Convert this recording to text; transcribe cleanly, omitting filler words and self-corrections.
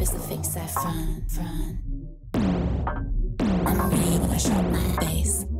is the face I front. I'm ready when I shot my face.